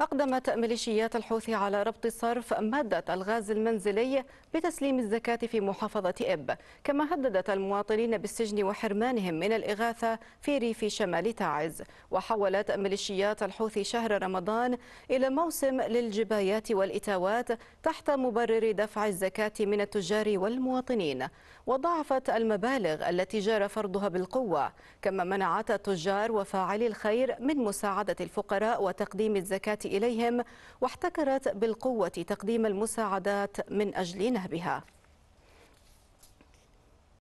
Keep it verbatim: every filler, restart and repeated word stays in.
أقدمت ميليشيات الحوثي على ربط صرف مادة الغاز المنزلي بتسليم الزكاة في محافظة إب، كما هددت المواطنين بالسجن وحرمانهم من الإغاثة في ريف شمال تعز. وحولت ميليشيات الحوثي شهر رمضان إلى موسم للجبايات والإتاوات تحت مبرر دفع الزكاة من التجار والمواطنين، وضاعفت المبالغ التي جرى فرضها بالقوة، كما منعت التجار وفاعلي الخير من مساعدة الفقراء وتقديم الزكاة إليهم، واحتكرت بالقوة تقديم المساعدات من أجل نهبها.